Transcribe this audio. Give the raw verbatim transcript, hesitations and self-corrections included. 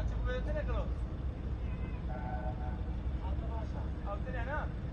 That's a good thing. I'll tell you now.